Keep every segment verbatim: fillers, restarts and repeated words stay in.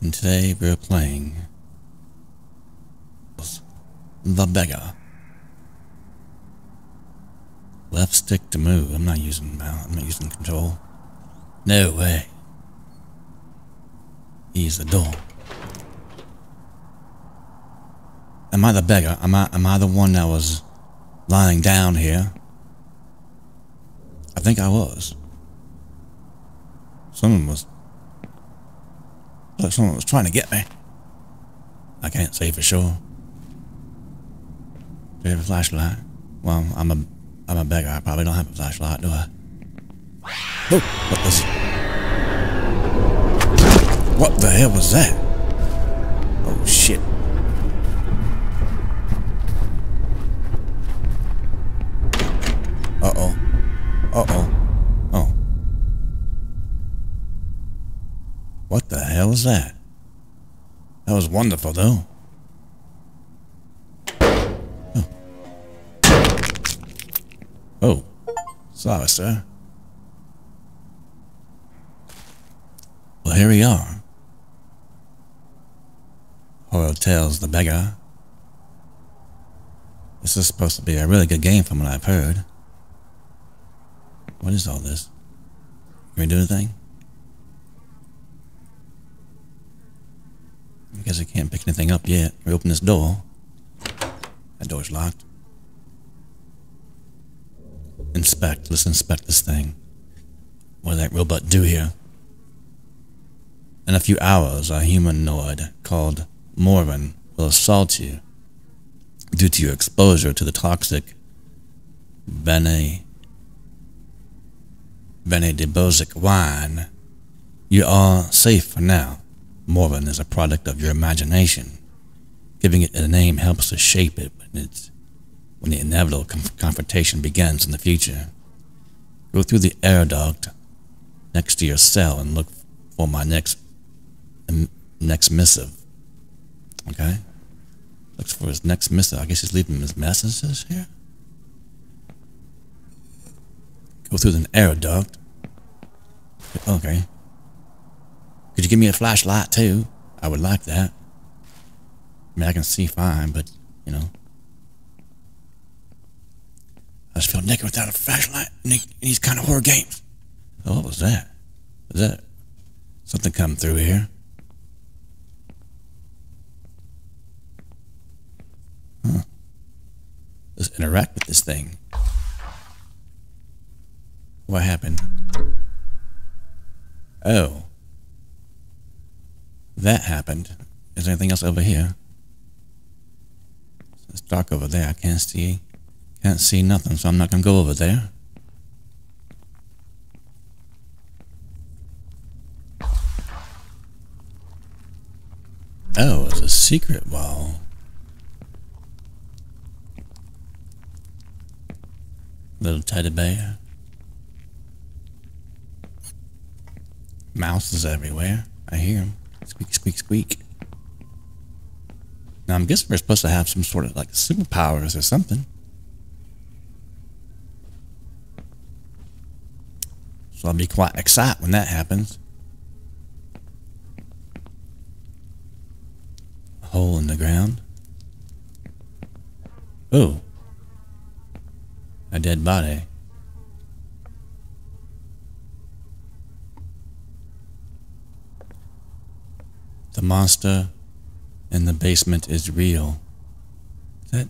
and today we're playing The Beggar. Left stick to move. I'm not using I'm not using control. No way. He's the door. Am I the beggar? Am I am I the one that was lying down here? I think I was. Someone was like someone was trying to get me. I can't say for sure. Do you have a flashlight? Well, I'm a I'm a beggar. I probably don't have a flashlight, do I? Oh, what was? What the hell was that? Oh shit! Uh oh. Uh oh. Oh. What the hell was that? That was wonderful, though. Oh, sorry, sir. Well, here we are. Horror Tales: the Beggar. This is supposed to be a really good game from what I've heard. What is all this? Can we do anything? I guess I can't pick anything up yet. Can we open this door? That door's locked. Inspect. Let's inspect this thing. What did that robot do here? In a few hours, a humanoid called Morven will assault you due to your exposure to the toxic Bene Bene de Bozic wine. You are safe for now. Morven is a product of your imagination. Giving it a name helps to shape it when it's When the inevitable conf confrontation begins in the future. Go through the air duct next to your cell and look for my next um, next missive. Okay? Looks for his next missive. I guess he's leaving his messages here. Go through the air duct. Okay. Could you give me a flashlight too? I would like that. I mean, I can see fine, but, you know. I just feel naked without a flashlight in these kind of horror games. Oh, what was that? Was that something coming through here? Huh. Let's interact with this thing. What happened? Oh. That happened. Is there anything else over here? It's dark over there. I can't see. Can't see nothing, so I'm not gonna go over there. Oh, it's a secret wall. Little teddy bear. Mouse is everywhere. I hear him. Squeak, squeak, squeak. Now I'm guessing we're supposed to have some sort of like superpowers or something. So I'll be quite excited when that happens. A hole in the ground. Ooh. A dead body. The monster in the basement is real. Is that...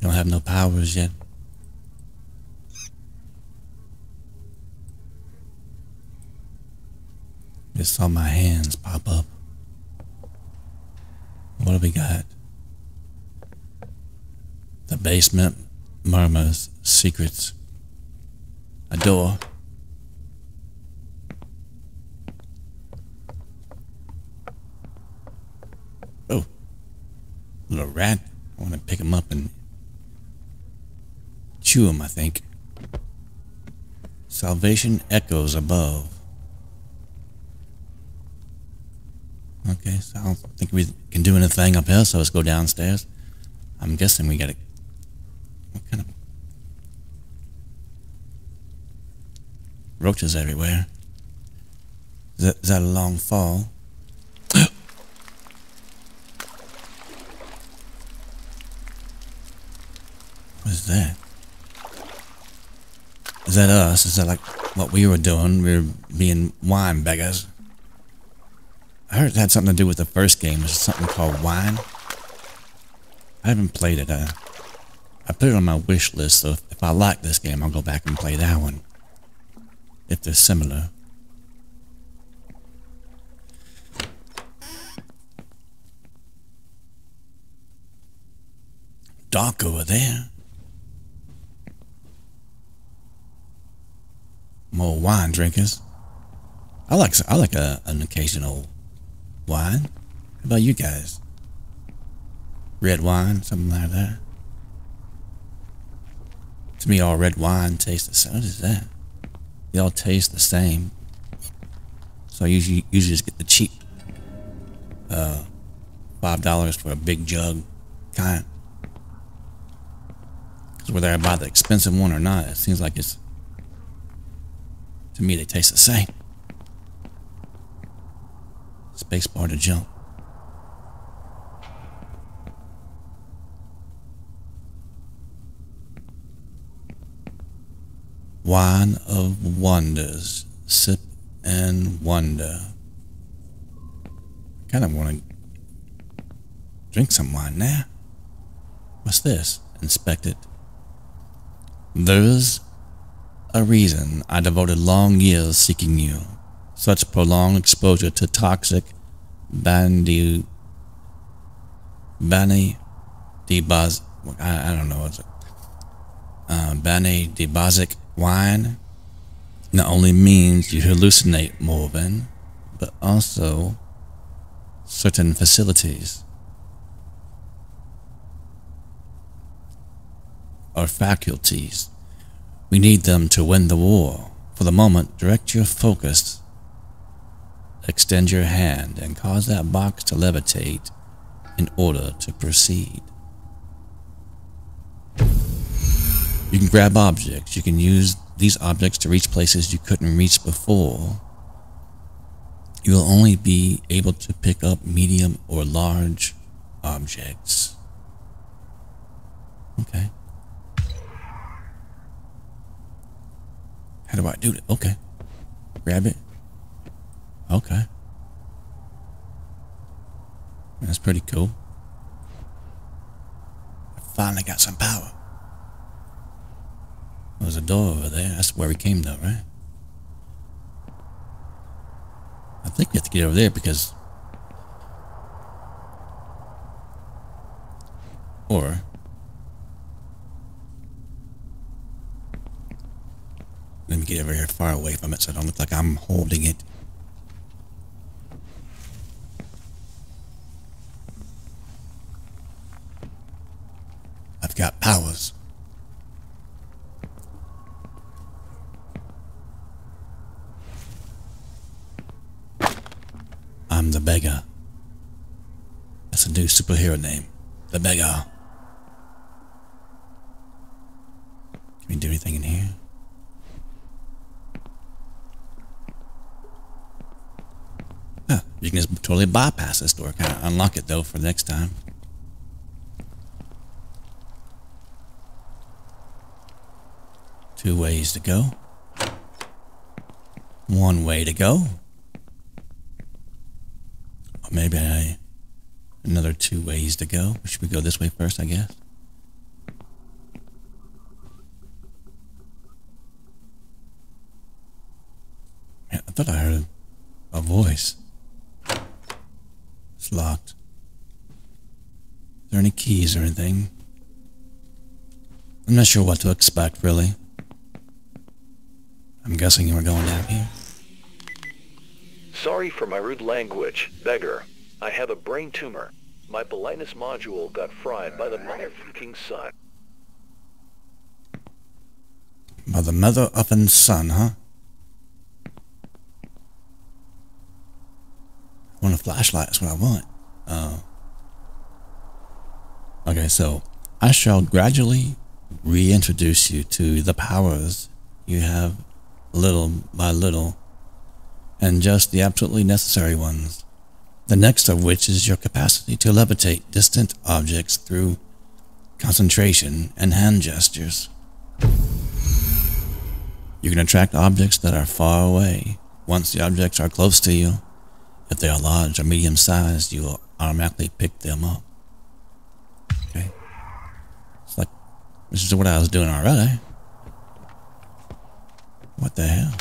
Don't have no powers yet. Just saw my hands pop up. What do we got? The basement murmurs secrets. A door. Oh, little rat. I want to pick him up and chew him, I think. Salvation echoes above. Okay, so I don't think we can do anything up here, so let's go downstairs. I'm guessing we gotta... What kind of... Roaches everywhere. Is that, is that a long fall? What is that? Is that us? Is that like what we were doing? We were being wine beggars. I heard it had something to do with the first game. It's something called Wine. I haven't played it. I, I put it on my wish list, so if, if I like this game, I'll go back and play that one. If they're similar. Dark over there. More wine drinkers. I like I like a, an occasional wine. How about you guys? Red wine, something like that. To me, all red wine tastes the same. What is that? They all taste the same. So I usually usually just get the cheap, uh, five dollars for a big jug, kind. Because whether I buy the expensive one or not, it seems like it's. To me, they taste the same. Spacebar to jump. Wine of wonders. Sip and wonder. I kind of want to drink some wine now. What's this? Inspect it. There's a reason I devoted long years seeking you. Such prolonged exposure to toxic Bandi Bani de Bozic, I, I don't know what's it. Uh, Bani de Bozic wine not only means you hallucinate, Morven, but also certain facilities or faculties. We need them to win the war. For the moment, direct your focus, extend your hand, and cause that box to levitate in order to proceed. You can grab objects. You can use these objects to reach places you couldn't reach before. You will only be able to pick up medium or large objects. Okay. How do I do it? Okay. Grab it. Okay. That's pretty cool. I finally got some power. There's a door over there. That's where we came though, right? I think we have to get over there because... Or... Let me get over here far away from it so I don't look like I'm holding it. I've got powers. I'm the beggar. That's a new superhero name. The beggar. Can we do anything in here? Huh. You can just totally bypass this door. Kind of unlock it though for next time. Two ways to go. One way to go. Or maybe I... Another two ways to go. Should we go this way first, I guess? Man, I thought I heard a voice. It's locked. Is there any keys or anything? I'm not sure what to expect, really. I'm guessing we're going down here. Sorry for my rude language, beggar. I have a brain tumor. My Belinus module got fried by the motherfucking sun. By the mother effing sun, huh? I want a flashlight, that's what I want. Uh, okay, so I shall gradually reintroduce you to the powers you have little by little, and just the absolutely necessary ones, the next of which is your capacity to levitate distant objects through concentration and hand gestures. You can attract objects that are far away. Once the objects are close to you, if they are large or medium-sized, you will automatically pick them up. Okay. It's like, this is what I was doing already. What the hell?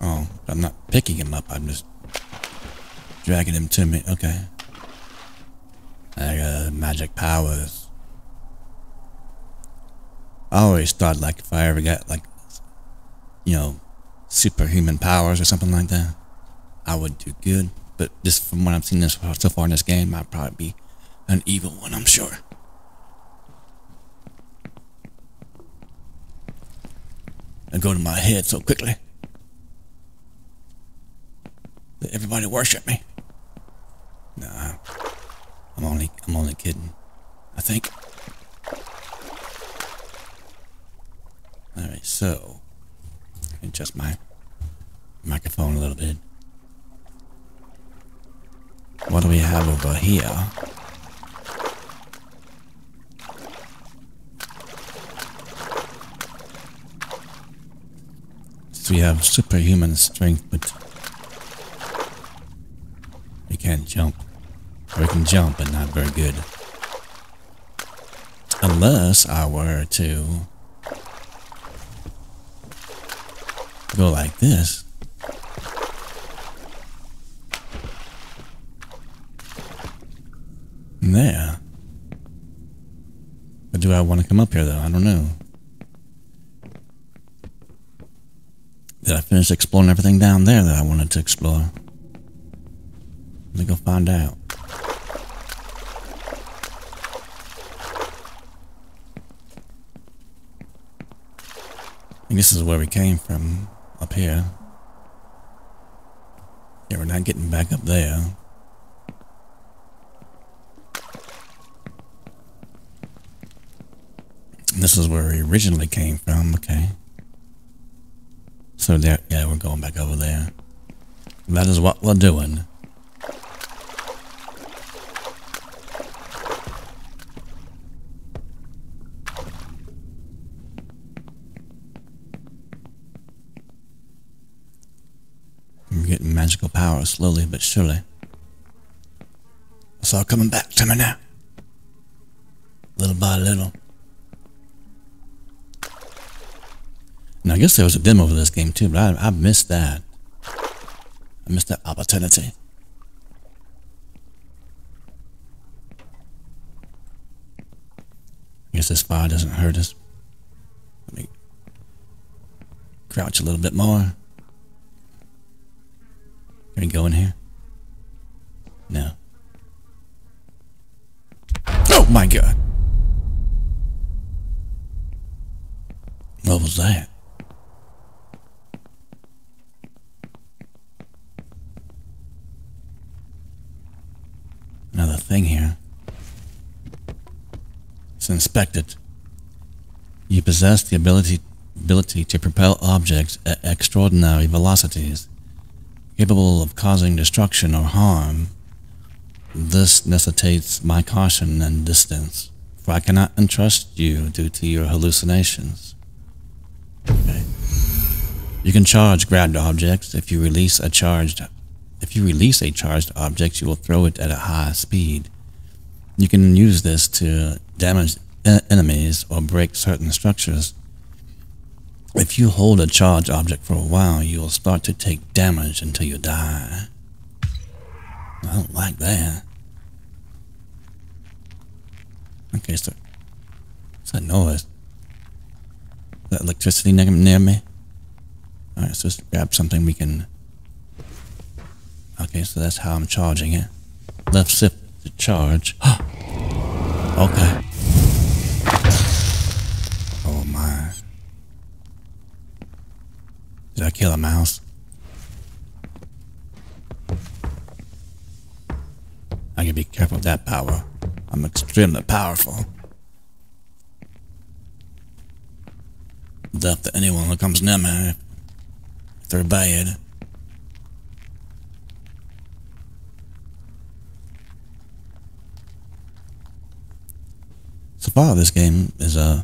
Oh, I'm not picking him up, I'm just dragging him to me. Okay. I got magic powers. I always thought, like, if I ever got, like, you know, superhuman powers or something like that, I would do good. But just from what I've seen this so far in this game, I'd probably be an evil one, I'm sure. I go to my head so quickly. Let everybody worship me. Nah, I'm only, I'm only kidding, I think. All right, so adjust my microphone a little bit. What do we have over here? So we have superhuman strength, but we can't jump. Or we can jump, but not very good. Unless I were to go like this. There. But do I want to come up here, though? I don't know. Did I finish exploring everything down there that I wanted to explore? Let me go find out. I guess this is where we came from, up here. Yeah, we're not getting back up there. This is where we originally came from, okay. So there, yeah, we're going back over there. That is what we're doing. Magical power, slowly but surely. It's all coming back to me now. Little by little. Now, I guess there was a demo for this game too, but I, I missed that. I missed that opportunity. I guess this fire doesn't hurt us. Let me crouch a little bit more. Can we go in here? No. Oh my god! What was that? Another thing here. It's inspected. You possess the ability, ability to propel objects at extraordinary velocities, capable of causing destruction or harm. This necessitates my caution and distance, for I cannot entrust you due to your hallucinations. Okay. You can charge grabbed objects. If you release a charged, if you release a charged object, you will throw it at a high speed. You can use this to damage en enemies or break certain structures. If you hold a charged object for a while, you will start to take damage until you die. I don't like that. Okay, so what's that noise? Is that electricity near me? Alright, so let's grab something we can... Okay, so that's how I'm charging it. Left shift to charge. Okay. Oh my... Did I kill a mouse? I can be careful with that power. I'm extremely powerful. Death to anyone who comes near me if they're bad. So far, this game is uh,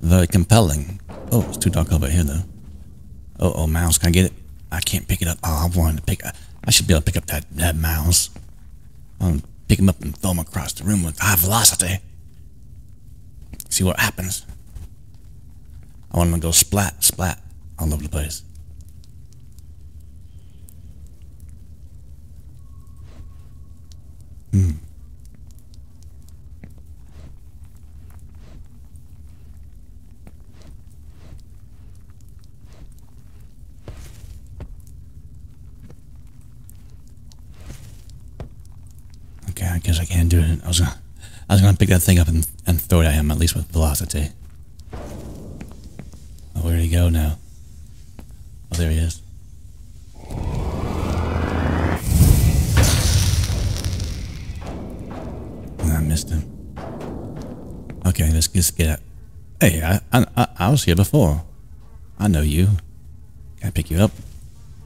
very compelling. Oh, it's too dark over here, though. Uh oh, mouse, can I get it? I can't pick it up. Oh, I wanted to pick up. I should be able to pick up that, that mouse. I'll pick him up and throw him across the room with high velocity. See what happens. I want him to go splat, splat all over the place. Hmm. Okay, I guess I can't do it. I was gonna, I was gonna pick that thing up and, and throw it at him, at least with velocity. Oh, where'd he go now? Oh, there he is. And I missed him. Okay, let's just get out. Hey, I, I, I was here before. I know you. Can I pick you up?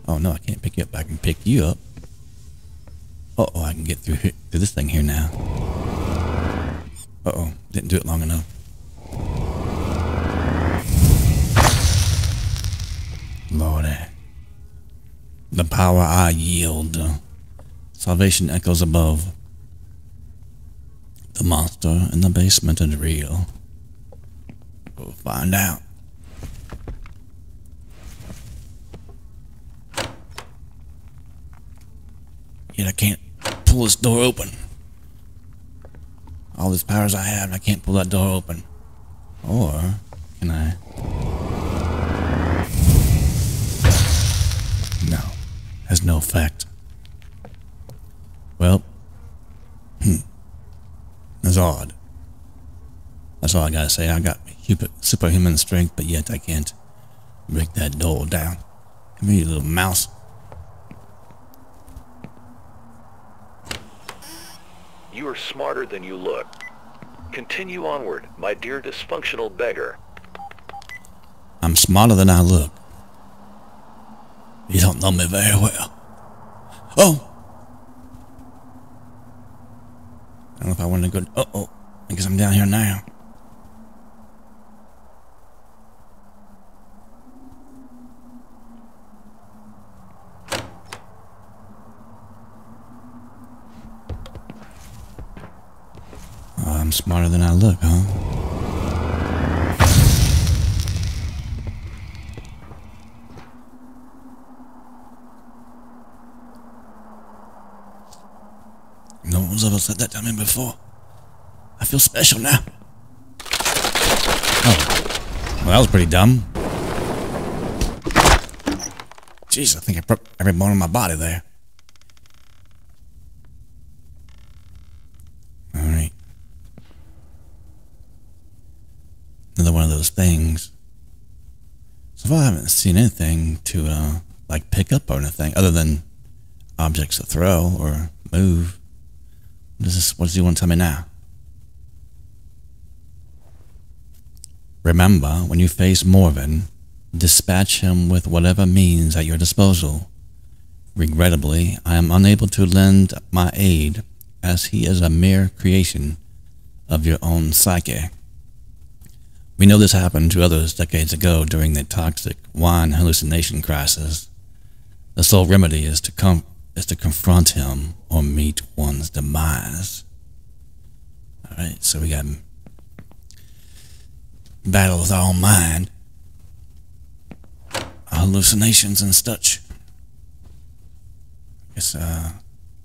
Oh no, I can't pick you up. I can pick you up. Uh oh, I can get through here, through this thing here now. Uh oh, didn't do it long enough. Lordy. The power I yield. Salvation echoes above. The monster in the basement is real. We'll find out. Yet I can't pull this door open. All these powers I have, I can't pull that door open. Or can I? No, has no effect. Well, hmm, that's odd. That's all I gotta say. I got superhuman strength, but yet I can't break that door down. Come here, you little mouse. You are smarter than you look. Continue onward, my dear dysfunctional beggar. I'm smarter than I look. You don't know me very well. Oh! I don't know if I want to go... Uh-oh. I guess I'm down here now. Smarter than I look, huh? No one's ever said that to me before. I feel special now. Oh. Well, that was pretty dumb. Jeez, I think I broke every bone in my body there. Things. So far I haven't seen anything to uh, like pick up or anything other than objects to throw or move. What is this? What does he want to tell me now? Remember, when you face Morven, dispatch him with whatever means at your disposal. Regrettably, I am unable to lend my aid as he is a mere creation of your own psyche. We know this happened to others decades ago during the toxic wine hallucination crisis. The sole remedy is to com is to confront him or meet one's demise. All right, so we got battle with our own mind, hallucinations and such. It's uh,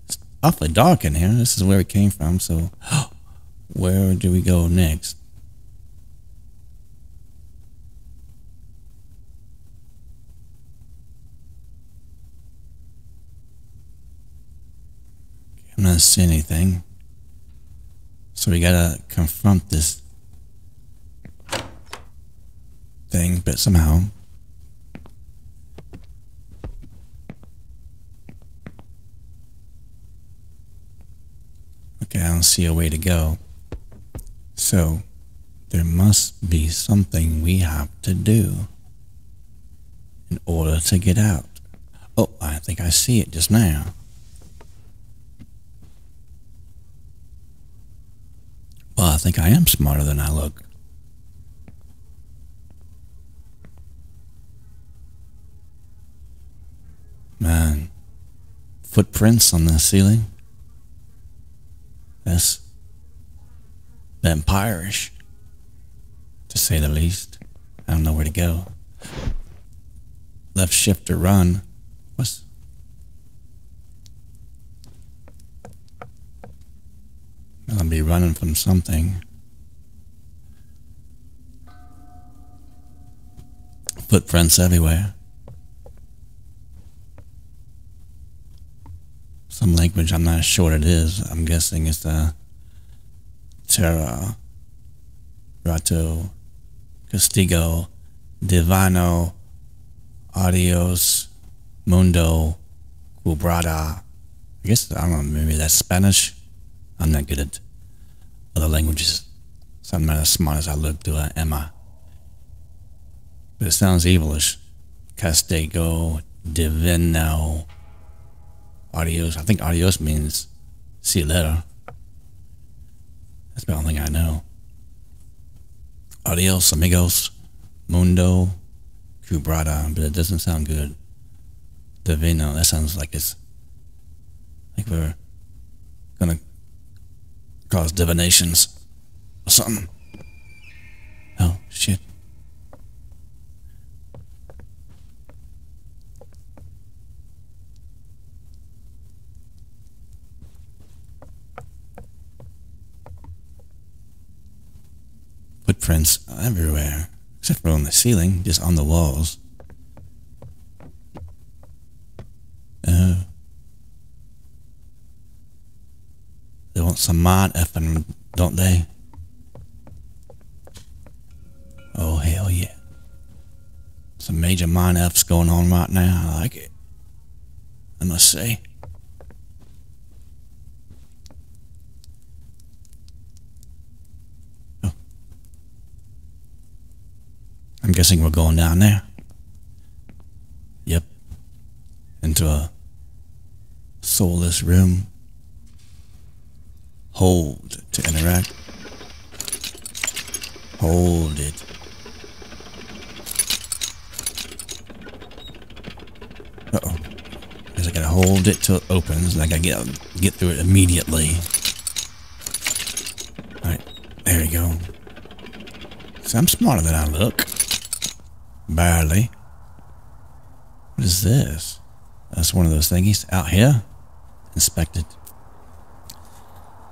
it's awfully dark in here. This is where it came from. So, where do we go next? I'm not seeing anything. So we gotta confront this thing, but somehow. Okay, I don't see see a way to go. So, there must be something we have to do in order to get out. Oh, I think I see it just now. Well, I think I am smarter than I look. Man, footprints on the ceiling. That's vampirish, to say the least. I don't know where to go. Left shift to run. What's... I'll be running from something. Footprints everywhere. Some language I'm not sure what it is. I'm guessing it's the Terra, Rato, Castigo, Divano, Adios, Mundo, Cubrada. I guess, I don't know, maybe that's Spanish? I'm not good at other languages, so I'm not as smart as I look, do I, am I? But it sounds evilish. Castigo, Divino, Adios. I think adios means see you later. That's the only thing I know. Adios, amigos, mundo, cubrada, but it doesn't sound good. Divino, that sounds like it's like we're gonna cause divinations or something. Oh, shit. Footprints everywhere, except for on the ceiling, just on the walls. Oh. They want some mod effing, don't they? Oh, hell yeah. Some major mod effs going on right now. I like it, I must say. I'm guessing we're going down there. Yep. Into a soulless room. Hold to interact. Hold it. Uh-oh. Because I gotta hold it till it opens, and I gotta get, get through it immediately. Alright, there we go. See, I'm smarter than I look. Barely. What is this? That's one of those thingies out here. Inspected.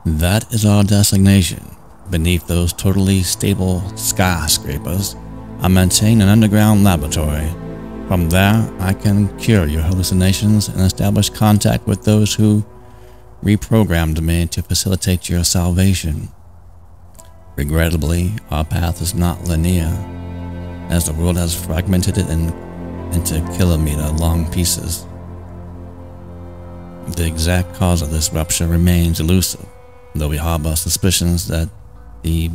That is our designation. Beneath those totally stable skyscrapers, I maintain an underground laboratory. From there, I can cure your hallucinations and establish contact with those who reprogrammed me to facilitate your salvation. Regrettably, our path is not linear, as the world has fragmented it in, into kilometer-long pieces. The exact cause of this rupture remains elusive, though we harbor suspicions that the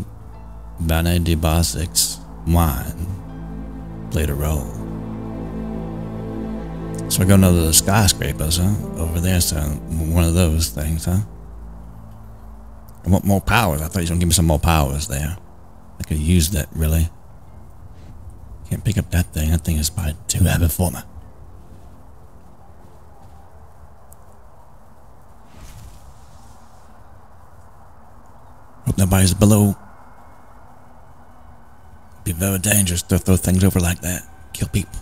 Bani de Bozic's wine played a role. So we're going to the skyscrapers, huh? Over there, so one of those things, huh? I want more powers. I thought you were going to give me some more powers there. I could use that, really. Can't pick up that thing. That thing is probably too heavy for me. Hope nobody's below. It'd be very dangerous to throw things over like that. Kill people.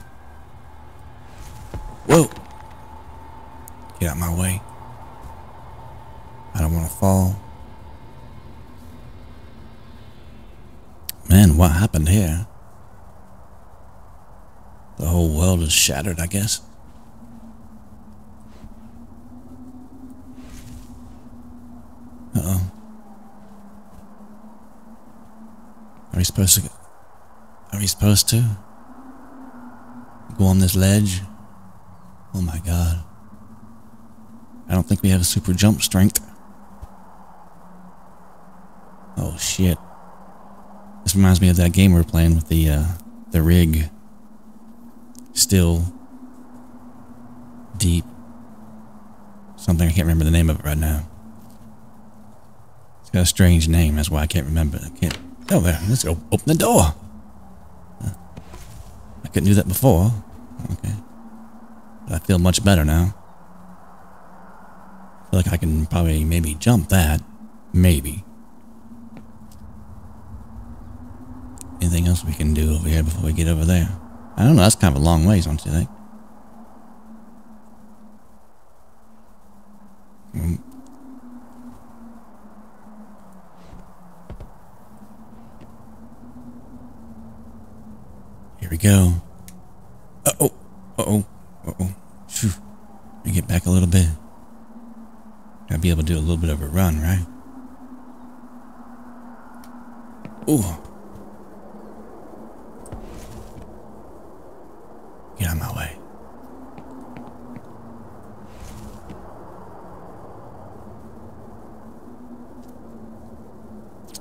Whoa! Get out of my way. I don't want to fall. Man, what happened here? The whole world is shattered, I guess. Uh-oh. Are we supposed to... Are we supposed to? Go on this ledge? Oh my god. I don't think we have super jump strength. shit. This reminds me of that game we were playing with the, uh, the rig. Still. Deep. Something, I can't remember the name of it right now. It's got a strange name, that's why I can't remember. I can't. Oh, there. Let's go open the door. I couldn't do that before. Okay. But I feel much better now. I feel like I can probably maybe jump that. Maybe. Anything else we can do over here before we get over there? I don't know, that's kind of a long ways, don't you think? Mm. Here we go. Uh-oh, uh-oh, uh-oh. Phew. We get back a little bit. Gotta be able to do a little bit of a run, right? Ooh. Get out of my way.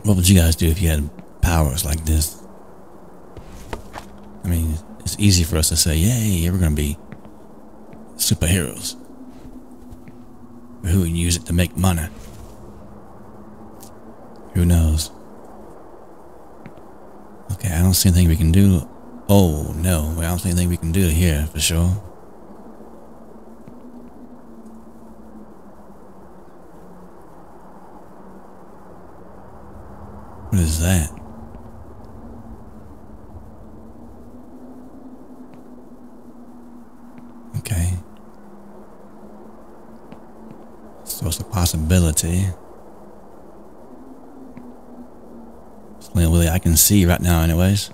What would you guys do if you had powers like this? I mean, it's easy for us to say, yay, we're gonna be superheroes. But who would use it to make money? Who knows? Okay, I don't see anything we can do. Oh, no, I don't see anything we can do here, for sure. What is that? Okay. So it's a possibility. It's the only way I can see right now anyways.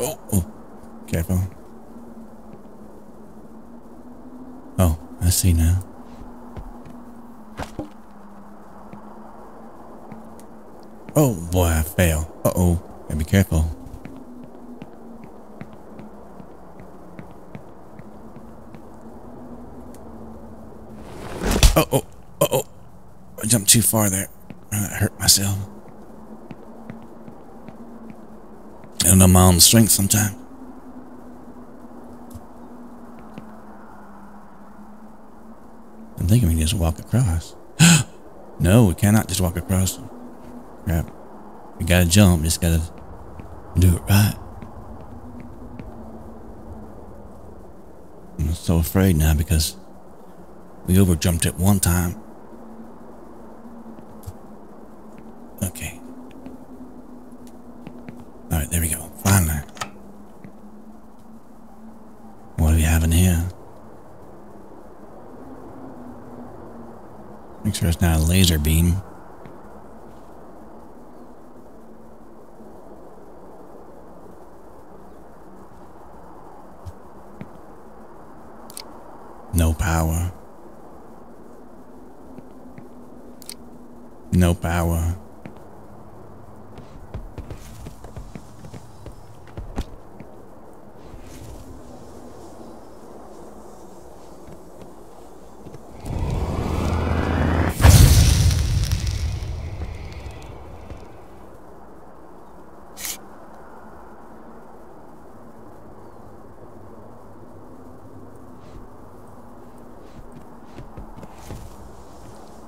Oh, oh, careful. Oh, I see now. Oh boy, I fail. Uh-oh, gotta be careful. Uh-oh, uh-oh. I jumped too far there. I hurt myself. I don't know my own strength sometimes. I'm thinking we can just walk across. No, we cannot just walk across. Crap. We gotta jump, just gotta do it right. I'm so afraid now because we over jumped it one time. Okay. Alright, there we go. Finally. What do we have in here? Make sure it's not a laser beam. No power. No power.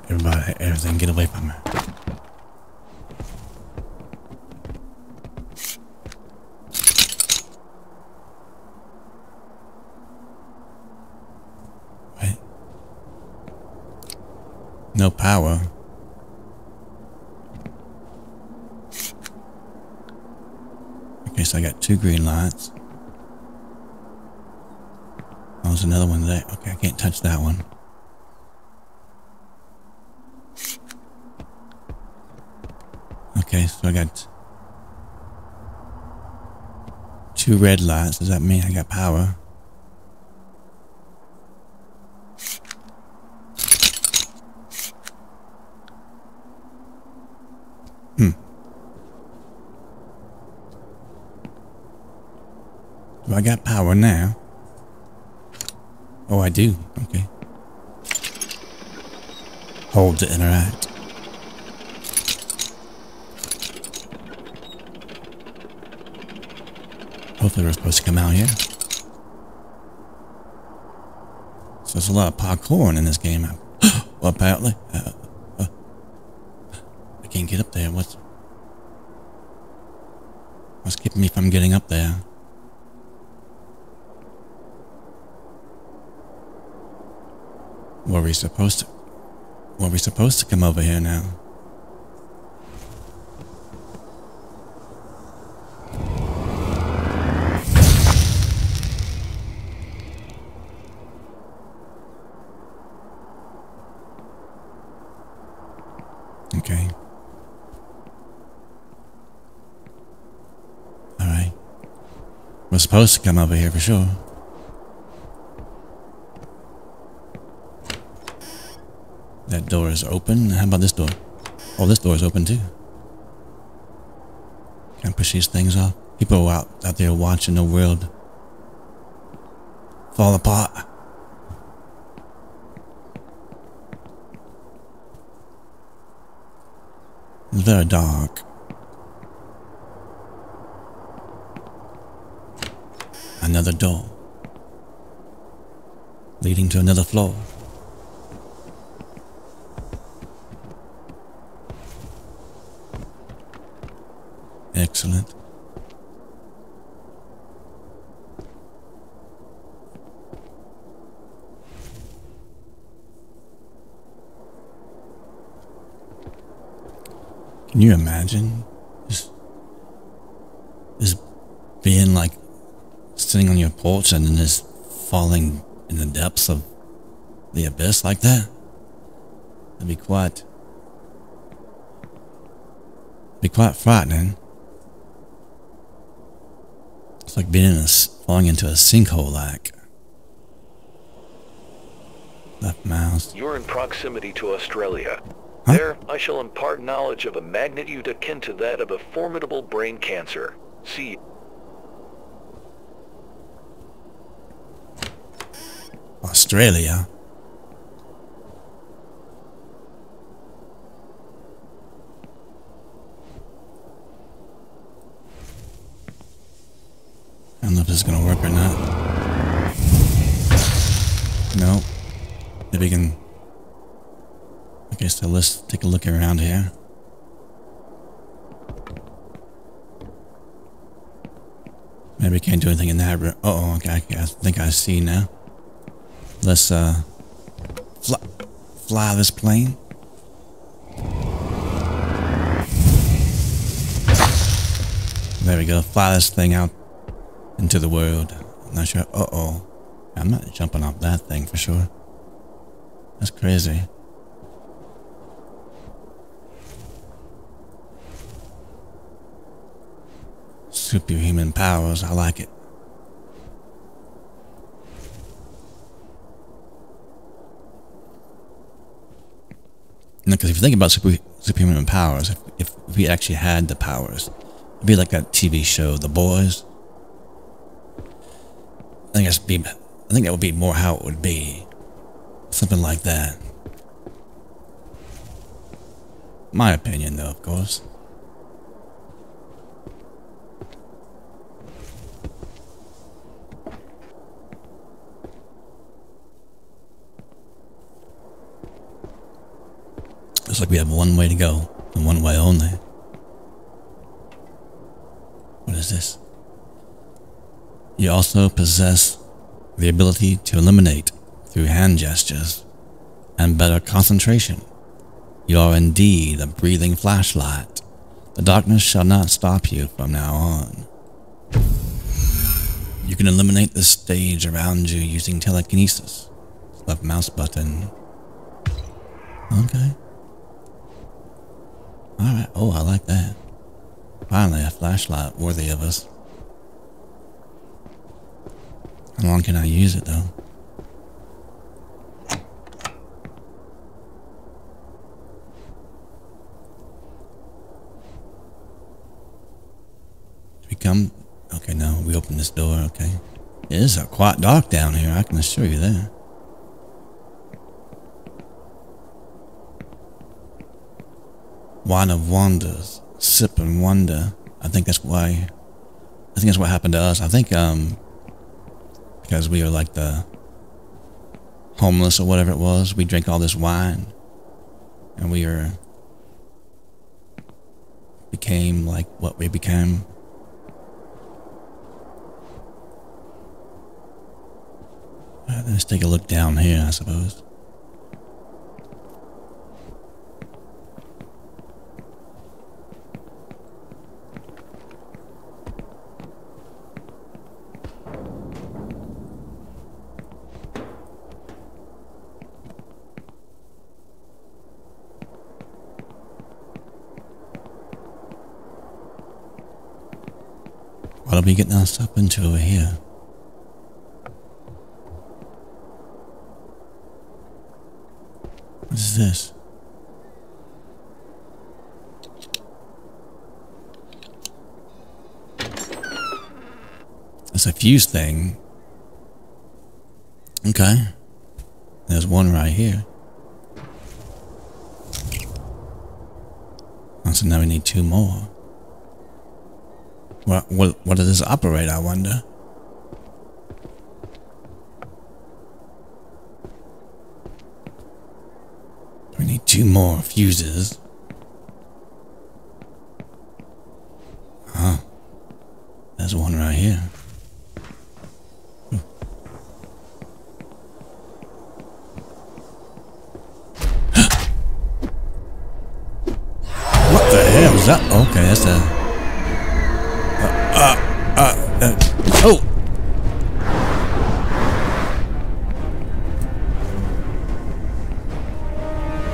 Everybody, everything, get away from me. Wait. No power. Okay, so I got two green lights. Oh, there's another one there. Okay, I can't touch that one. Okay, so I got two red lights. Does that mean I got power? Hmm. Do I got power now? Oh, I do. Okay. Hold to interact. Hopefully we're supposed to come out here. So there's a lot of parkour in this game. Well, apparently. Uh, uh, I can't get up there. What's... What's keeping me from getting up there? Were we supposed to... Were we supposed to come over here now? Okay. Alright. We're supposed to come over here for sure. That door is open. How about this door? Oh, this door is open too. Can't push these things off. People out, out there watching the world fall apart. It's very dark. Another door. Leading to another floor. Excellent. Can you imagine just, just being like sitting on your porch and then just falling in the depths of the abyss like that? That'd be quite, be quite frightening. It's like being in a, falling into a sinkhole like. Left mouse. You're in proximity to Australia. Huh? There, I shall impart knowledge of a magnitude akin to that of a formidable brain cancer. See. Australia? I don't know if this is gonna work or not. Nope. Maybe we can... Okay, so let's take a look around here. Maybe we can't do anything in that room. Uh oh, okay, I think I see now. Let's, uh... Fly, fly this plane. There we go, fly this thing out into the world. I'm not sure. Uh oh. I'm not jumping off that thing for sure. That's crazy. Superhuman powers. I like it. Because if you think about super, superhuman powers, if, if we actually had the powers, it'd be like that T V show, The Boys. I think, that's be, I think that would be more how it would be. Something like that. My opinion, though, of course. Looks like we have one way to go, and one way only. What is this? You also possess the ability to eliminate through hand gestures and better concentration. You are indeed a breathing flashlight. The darkness shall not stop you from now on. You can eliminate the stage around you using telekinesis. Left mouse button. Okay. Alright. Oh, I like that. Finally, a flashlight worthy of us. How long can I use it, though? Did we come? Okay, no, we open this door, okay. It is quite dark down here, I can assure you that. Wine of Wonders, Sip and Wonder. I think that's why, I think that's what happened to us. I think, um, because we were like the homeless or whatever it was, we drank all this wine and we were, became like what we became. Right, let's take a look down here, I suppose. What are we getting us up into over here? What is this? It's a fuse thing. Okay. There's one right here. Oh, so now we need two more. What, what, what does this operate, I wonder? We need two more fuses. Huh. There's one right here. Ooh. What the hell is that? Okay, that's a... Uh, uh, uh, oh!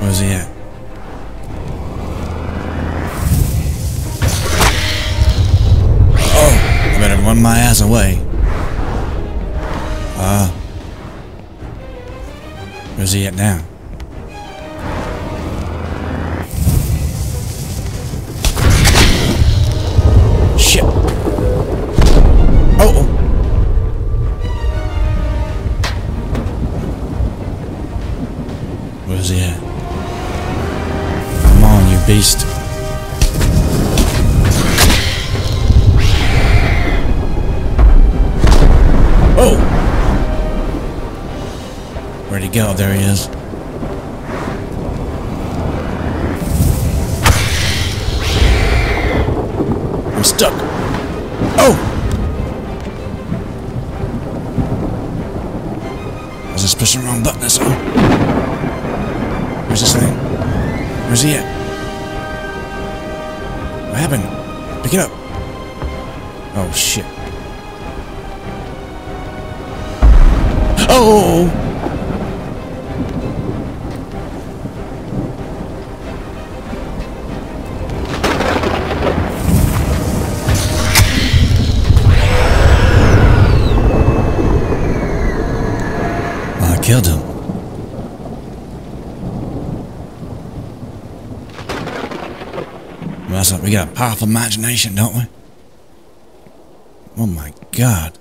Where's he at? Oh! I better run my ass away. Uh. Where's he at now? Beast. Oh! Where'd he go? There he is. I'm stuck. Oh! I was just pushing the wrong button, that's all. Where's this thing? Where's he at? What happened? Pick it up. Oh, shit. Oh! I killed him. We got a powerful imagination, don't we? Oh my god.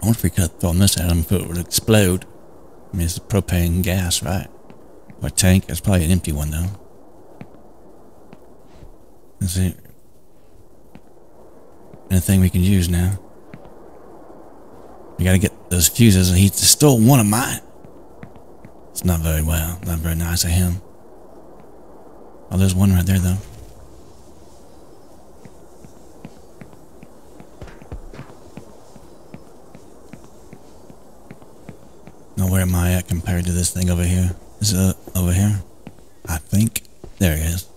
I wonder if we could have thrown this at him if it would explode. I mean, it's propane gas, right? Or a tank. It's probably an empty one, though. Let's see. Anything we can use now? We gotta get those fuses, and he stole one of mine. It's not very well. Not very nice of him. Oh, there's one right there, though. Now, where am I at compared to this thing over here? Is it uh, over here? I think. There it is.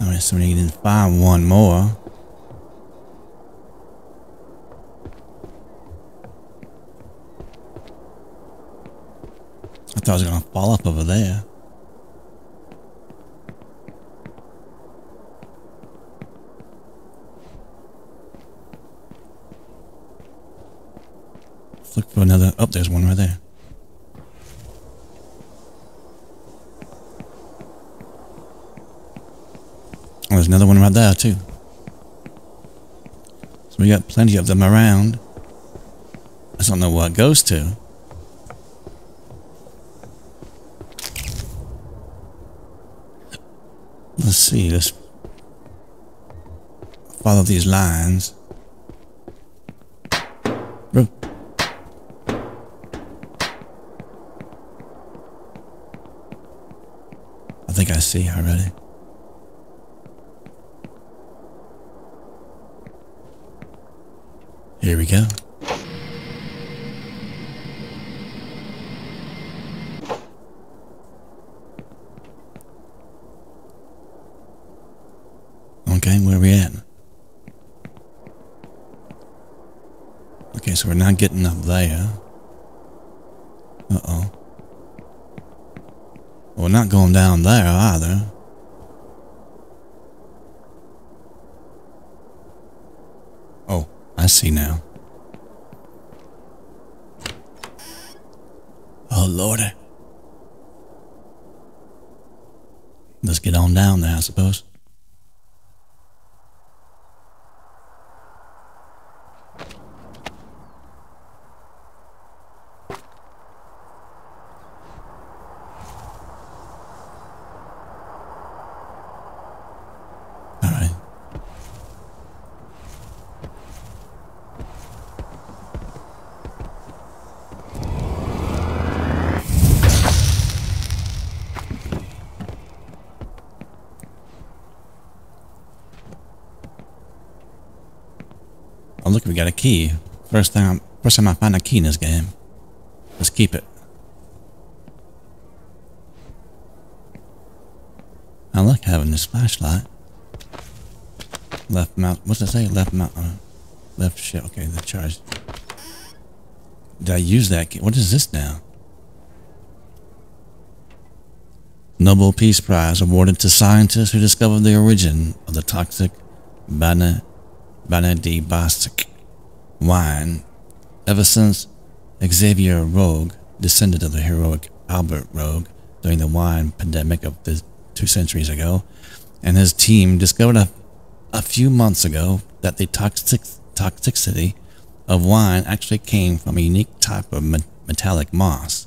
Alright, so we need to find one more. I thought I was gonna fall up over there. Look for another. Oh, there's one right there. Oh, there's another one right there, too. So we got plenty of them around. I just don't know what it goes to. Let's see, let's follow these lines. Bro. I think I see already. Here we go. Okay, where are we at? Okay, so we're not getting up there. Uh-oh. Well, we're not going down there either. Oh, I see now. Oh, Lordy. Let's get on down there, I suppose. Look, we got a key. First time, first time I find a key in this game. Let's keep it. I like having this flashlight. Left mouse. What's it say? Left mouse. Uh, left shift. Okay, the charge. Did I use that key? What is this now? Nobel Peace Prize awarded to scientists who discovered the origin of the toxic Bani. Bani Bastic wine. Ever since Xavier Rogue, descendant of the heroic Albert Rogue during the wine pandemic of the two centuries ago, and his team discovered a, a few months ago that the toxic, toxicity of wine actually came from a unique type of metallic moss.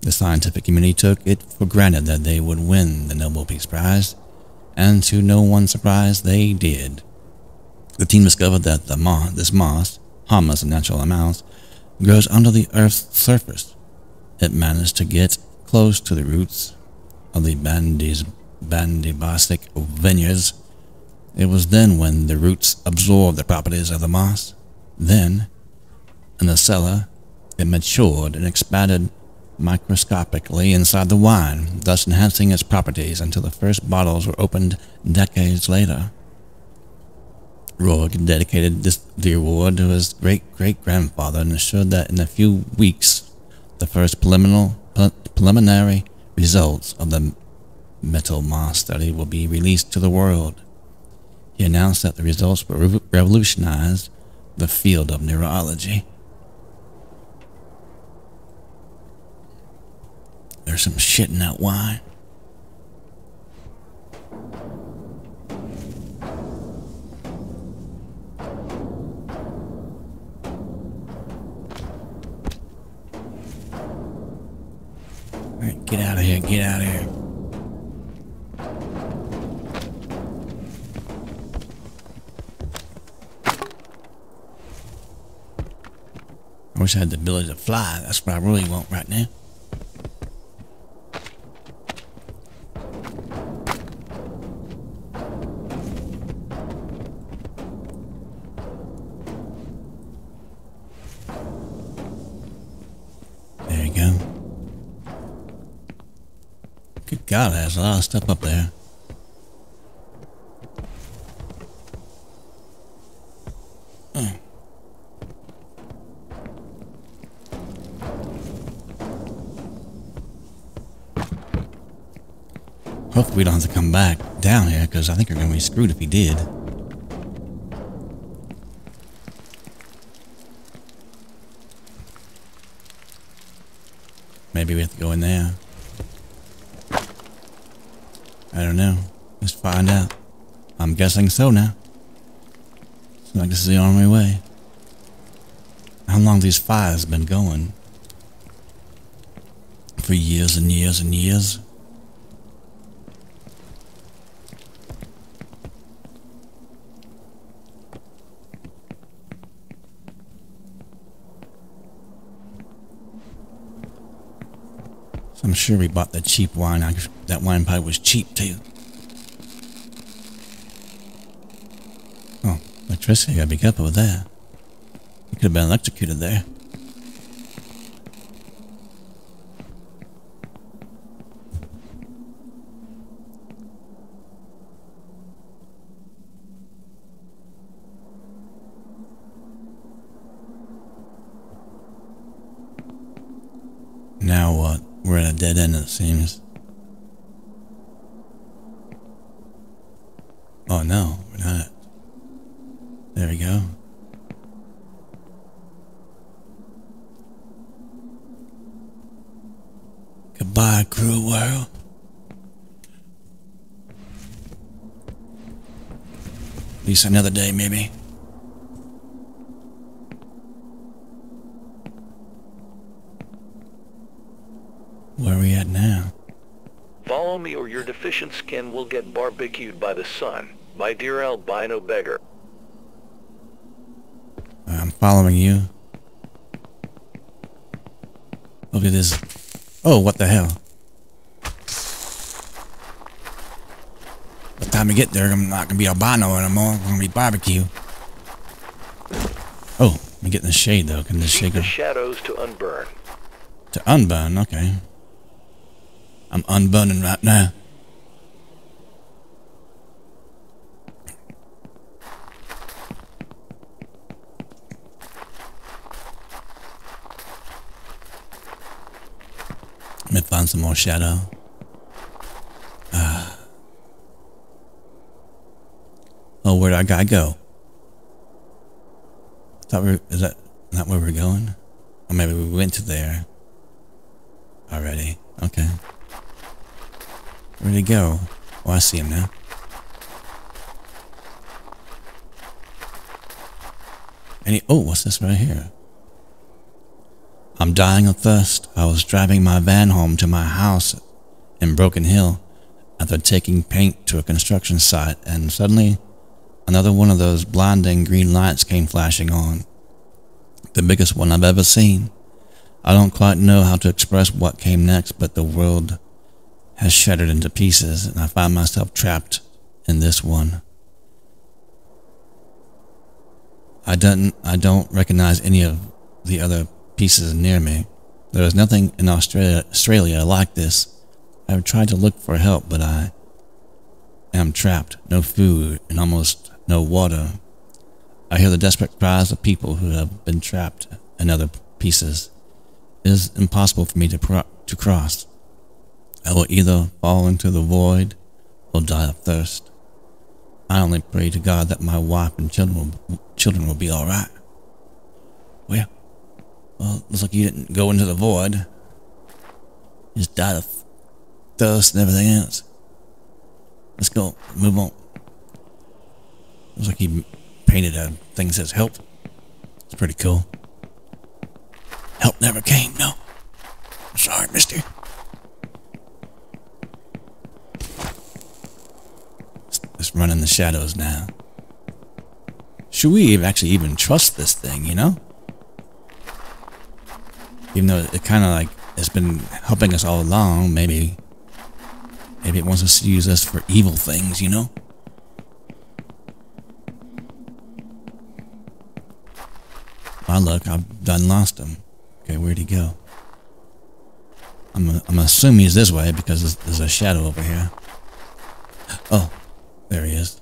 The scientific community took it for granted that they would win the Nobel Peace Prize, and to no one's surprise, they did. The team discovered that the moss, this moss, harmless in natural amounts, grows under the Earth's surface. It managed to get close to the roots of the Bandi Bastic vineyards. It was then when the roots absorbed the properties of the moss. Then, in the cellar, it matured and expanded microscopically inside the wine, thus enhancing its properties until the first bottles were opened decades later. Rogue dedicated this, the award to his great-great-grandfather and assured that in a few weeks, the first preliminary results of the metal moss study will be released to the world. He announced that the results will revolutionize the field of neurology. There's some shit in that wine. Get out of here, get out of here. I wish I had the ability to fly. That's what I really want right now. God, there's a lot of stuff up there. Mm. Hopefully we don't have to come back down here, because I think we're going to be screwed if he did. Maybe we have to go in there. I don't know. Let's find out. I'm guessing so now. It's like this is the only way. How long these fires been going? For years and years and years. I'm sure we bought the cheap wine. I, that wine pie was cheap too. Oh, electricity, gotta be careful with that. We could have been electrocuted there. Now what? Uh, we're at a dead end, it seems. Oh no, we're not. There we go. Goodbye, cruel world. At least another day, maybe. Where are we at now? Follow me or your deficient skin will get barbecued by the sun, my dear albino beggar. I'm following you. Look at this. Oh, what the hell? By the time we get there, I'm not going to be albino anymore. I'm going to be barbecue. Oh, I'm getting the shade, though. Can this shade go? The shadows to unburn. To unburn, okay. I'm unburning right now. Let me find some more shadow. Uh. Oh, where'd I gotta go? I thought we were, is that not where we're going? Or maybe we went to there already. Okay. Where'd he go? Oh, I see him now. And he, oh, what's this right here? I'm dying of thirst. I was driving my van home to my house in Broken Hill after taking paint to a construction site, and suddenly another one of those blinding green lights came flashing on. The biggest one I've ever seen. I don't quite know how to express what came next, but the world has shattered into pieces, and I find myself trapped in this one. I don't, I don't recognize any of the other pieces near me. There is nothing in Australia, Australia like this. I have tried to look for help, but I am trapped. No food and almost no water. I hear the desperate cries of people who have been trapped in other pieces. It is impossible for me to, pro to cross. I will either fall into the void or die of thirst. I only pray to God that my wife and children will, children will be all right. Well, well, looks like you didn't go into the void. You just died of thirst and everything else. Let's go. Move on. Looks like he painted a thing that says help. It's pretty cool. Help never came, no. I'm sorry, mister. Let's run in the shadows now. Should we actually even trust this thing, you know? Even though it kind of like it's been helping us all along, maybe maybe it wants us to use us for evil things, you know? My luck, I've done lost him. Okay, where'd he go? I'm gonna, I'm assuming he's this way because there's, there's a shadow over here. Oh. There he is.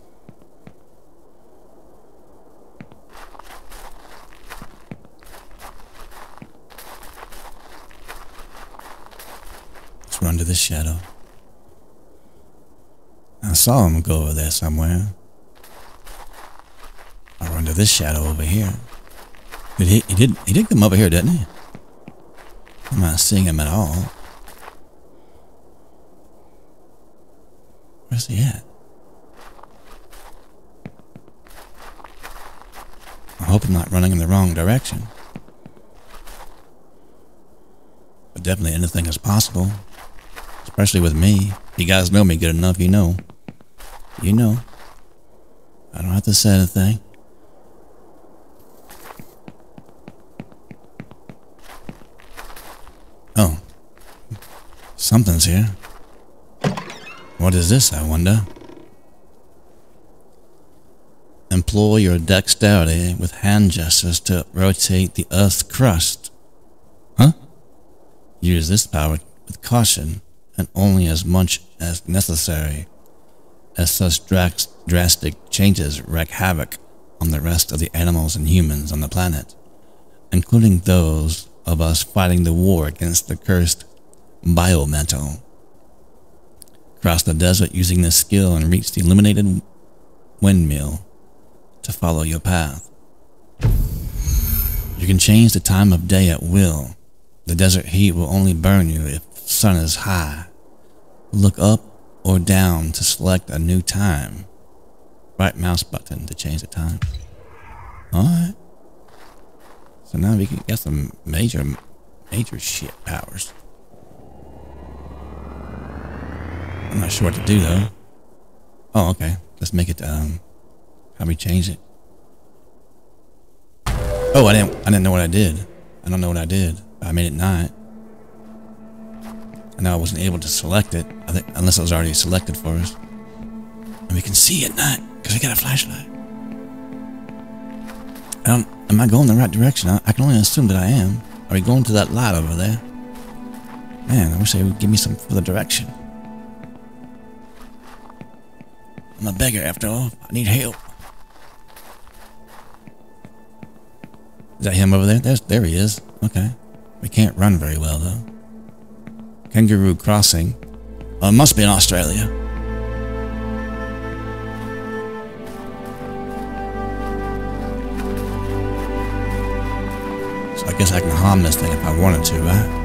Let's run to this shadow. I saw him go over there somewhere. I'll run to this shadow over here. But he, he did he did come over here, didn't he? I'm not seeing him at all. Where's he at? I hope I'm not running in the wrong direction. But definitely anything is possible. Especially with me. You guys know me good enough, you know. You know. I don't have to say anything. Oh. Something's here. What is this, I wonder? Employ your dexterity with hand gestures to rotate the earth's crust. Huh? Use this power with caution and only as much as necessary, as such drastic changes wreak havoc on the rest of the animals and humans on the planet, including those of us fighting the war against the cursed biometal. Cross the desert using this skill and reach the illuminated windmill to follow your path. You can change the time of day at will. The desert heat will only burn you if the sun is high. Look up or down to select a new time. Right mouse button to change the time. Alright. So now we can get some major, major shit powers. I'm not sure what to do though. Oh, okay. Let's make it, um, how we change it. Oh, I didn't, I didn't know what I did. I don't know what I did. I made it not. And now I wasn't able to select it. I think, unless it was already selected for us. And we can see it not, because we got a flashlight. I don't, am I going the right direction? I, I can only assume that I am. Are we going to that light over there? Man, I wish they would give me some further direction. I'm a beggar after all. I need help. Is that him over there? There's, there he is. Okay. We can't run very well though. Kangaroo Crossing. Oh, it must be in Australia. So I guess I can harm this thing if I wanted to, right?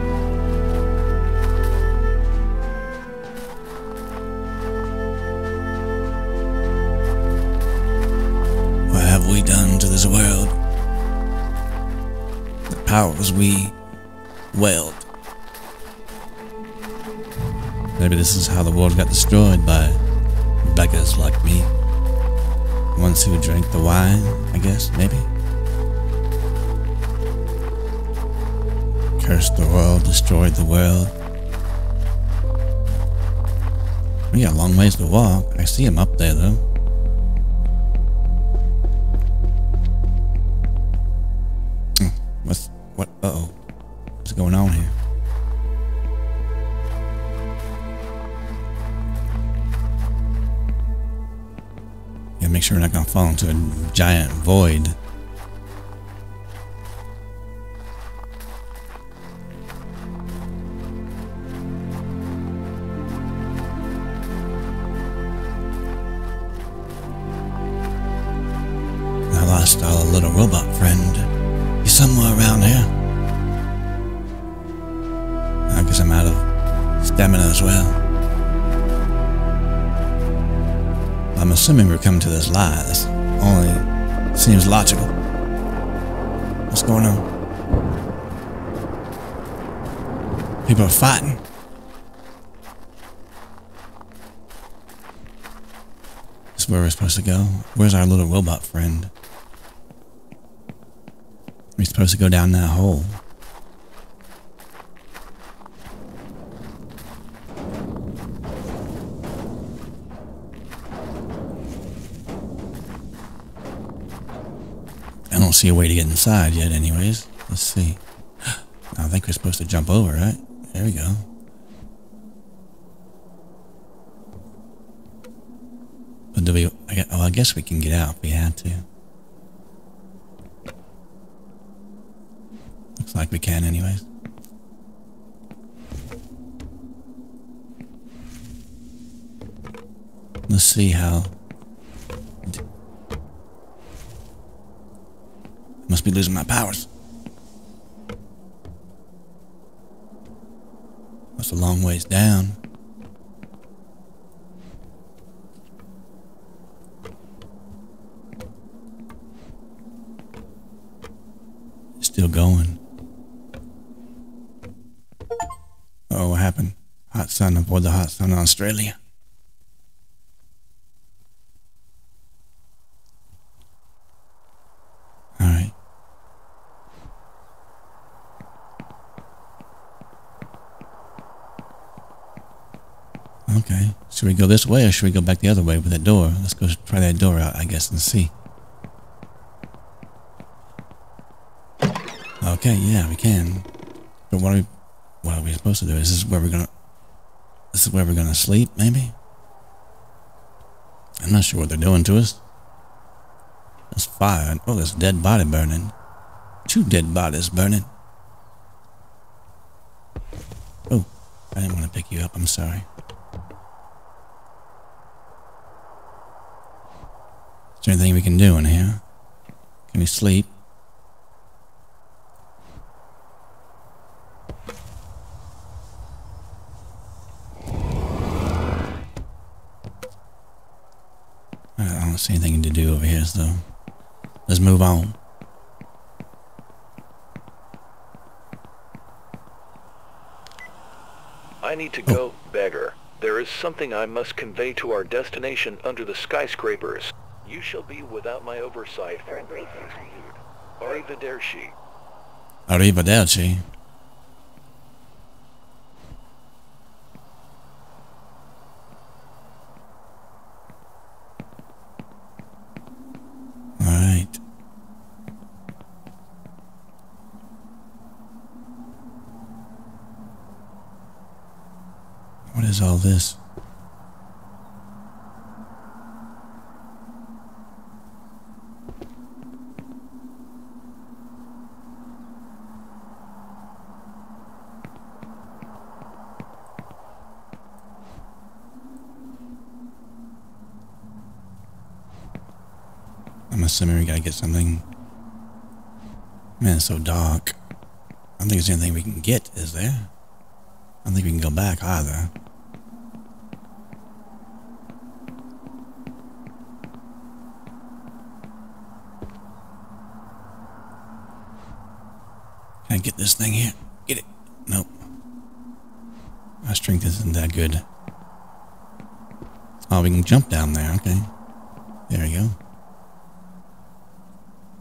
We done to this world, the powers we wield. Maybe this is how the world got destroyed by beggars like me, ones who drank the wine, I guess, maybe. Cursed the world, destroyed the world. We got a long ways to walk. I see him up there though. What's, what, uh-oh, what's going on here? Yeah, make sure we're not gonna fall into a giant void. I lost our little robot friend. He's somewhere around here. I guess I'm out of stamina as well. I'm assuming we're coming to this lie. This only seems logical. What's going on? People are fighting. This is where we're supposed to go. Where's our little robot friend? We're supposed to go down that hole. I don't see a way to get inside yet anyways. Let's see. I think we're supposed to jump over, right? There we go. But do we... I guess, oh, I guess we can get out if we had to. Looks like we can anyways. Let's see how... I must be losing my powers. That's a long ways down. It's still going. Oh, what happened? Hot sun, aboard the hot sun in Australia. Alright. Okay, should we go this way or should we go back the other way with that door? Let's go try that door out, I guess, and see. Okay, yeah, we can. But what are we, what are we supposed to do? Is this where we're gonna, this is where we're gonna sleep, maybe? I'm not sure what they're doing to us. That's fire. Oh, there's a dead body burning. Two dead bodies burning. Oh, I didn't want to pick you up. I'm sorry. Is there anything we can do in here? Can we sleep? I don't see anything to do over here, so let's move on. I need to oh. go, beggar. There is something I must convey to our destination under the skyscrapers. You shall be without my oversight for a brief time. Arrivederci. Arrivederci. All this. I'm assuming we gotta get something. Man, it's so dark. I don't think there's anything we can get, is there? I don't think we can go back either. Get this thing here. Get it. Nope. My strength isn't that good. Oh, we can jump down there. Okay. There we go.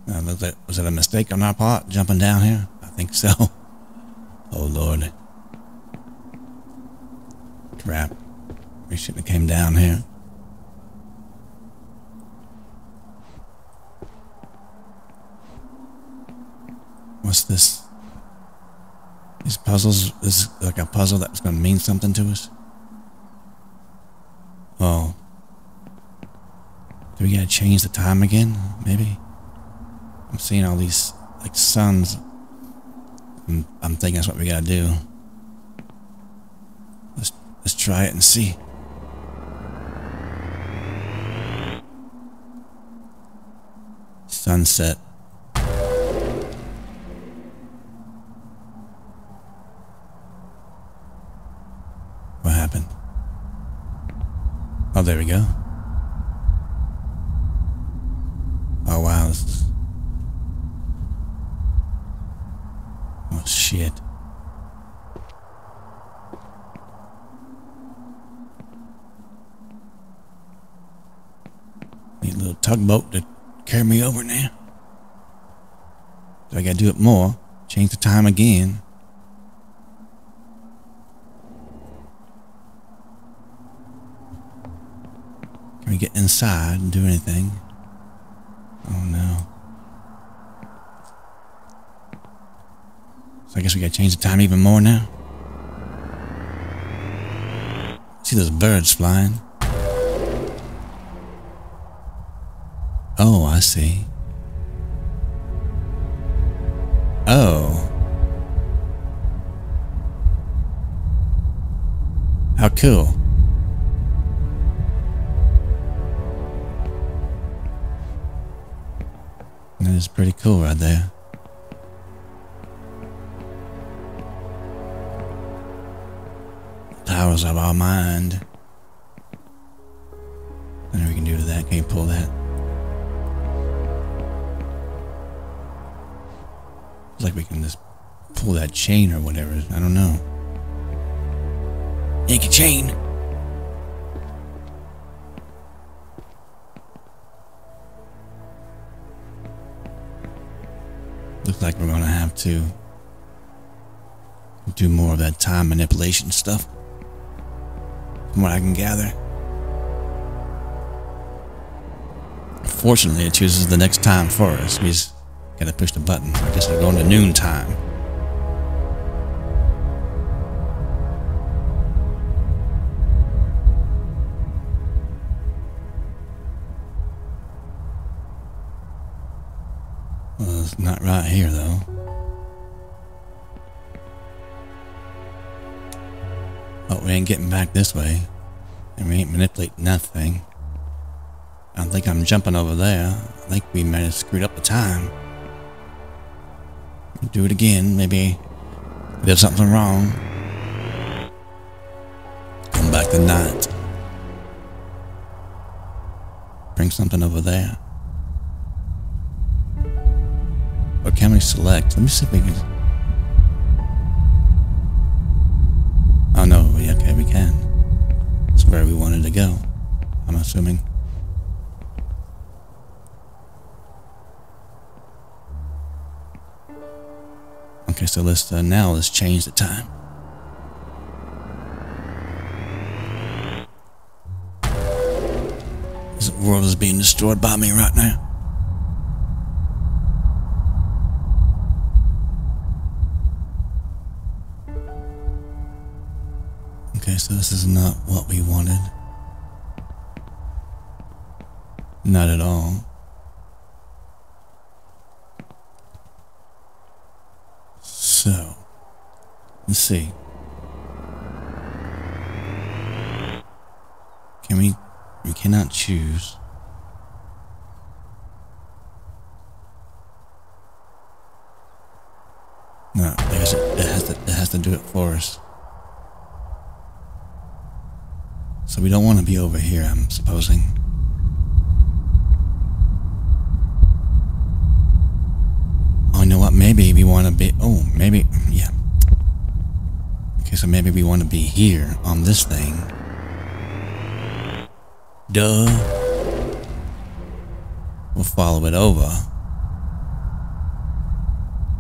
Now, was that, was that a mistake on our part, jumping down here? I think so. Oh, Lord. Crap. We shouldn't have came down here. What's this? These puzzles, this is like a puzzle that was going to mean something to us. Oh. Do we gotta change the time again? Maybe? I'm seeing all these, like, suns. I'm, I'm thinking that's what we gotta do. Let's, let's try it and see. Sunset. Oh, there we go. Oh, wow. This is... Oh, shit. Need a little tugboat to carry me over now. Do I gotta do it more? Change the time again. Get inside and do anything. Oh no. So I guess we gotta change the time even more now. See those birds flying. Oh, I see. Oh. How cool. That is pretty cool right there. Powers of our mind. Nothing we can do to that. Can't pull that. It's like we can just pull that chain or whatever. I don't know. Yank a chain. Looks like we're gonna have to do more of that time manipulation stuff. from what I can gather. Fortunately, it chooses the next time for us. We just gotta push the button. I guess we're going to noon time. Well, it's not right here, though. Oh, we ain't getting back this way. And we ain't manipulating nothing. I don't think I'm jumping over there. I think we might have screwed up the time. We'll do it again. Maybe we did something wrong. Come back to night. Bring something over there. Or can we select? Let me see if we can. Oh no, okay, we can. That's where we wanted to go, I'm assuming. Okay, so let's uh, now let's change the time. This world is being destroyed by me right now. Okay, so this is not what we wanted. Not at all. So, let's see. Can we, we cannot choose. No, there's a, it has to, it has to do it for us. So we don't want to be over here, I'm supposing. Oh, you know what? Maybe we want to be... Oh, maybe... Yeah. Okay, so maybe we want to be here on this thing. Duh. We'll follow it over.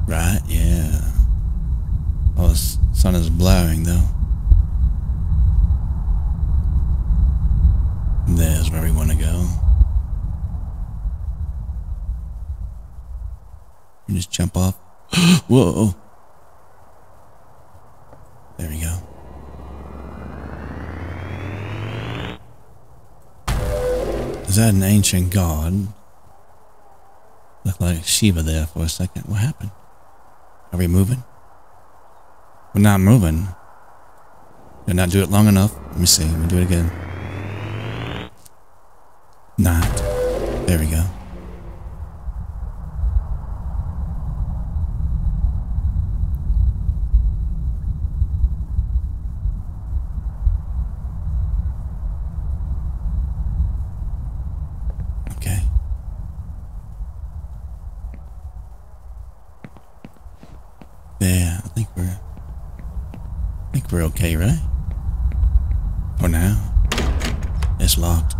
Right? Yeah. Oh, the sun is blaring, though. There's where we want to go. You just jump off. Whoa! There we go. Is that an ancient god? Looked like Shiva there for a second. What happened? Are we moving? We're not moving. Did not do it long enough. Let me see. Let me do it again. Not. There we go. Okay. Yeah, I think we're... I think we're okay, right? For now. It's locked.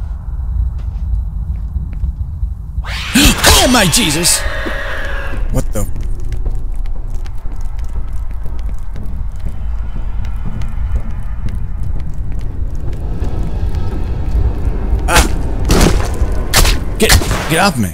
Oh my Jesus! What the? Ah! Get, get off me!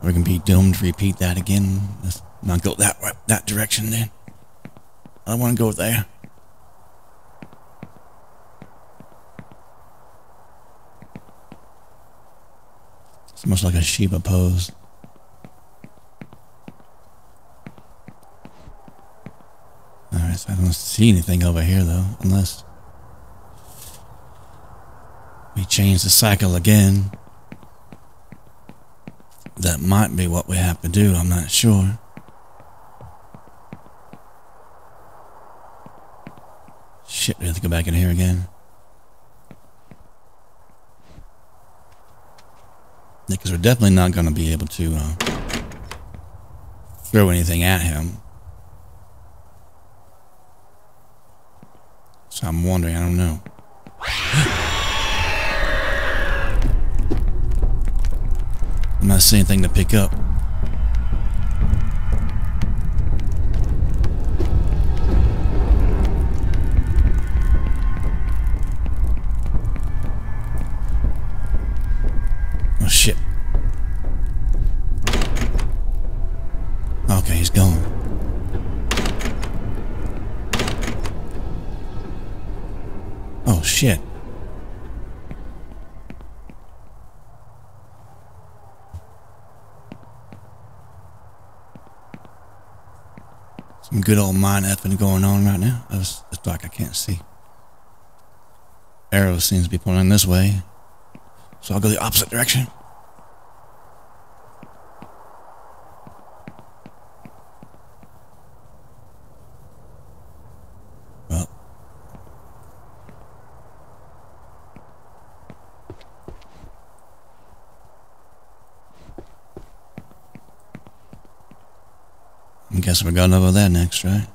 We can be doomed to repeat that again. Let's not go that way, that direction then. I don't want to go there. It's almost like a Shiva pose. Alright, so I don't see anything over here though, unless we change the cycle again. That might be what we have to do, I'm not sure. Shit, we have to go back in here again. Because we're definitely not going to be able to uh, throw anything at him. So I'm wondering, I don't know. I'm not seeing anything to pick up. Oh shit. Okay, he's gone. Oh shit. Some good old mind effing going on right now. It's dark, I can't see. Arrow seems to be pointing this way, so I'll go the opposite direction. Well, I guess we're going over there next, right?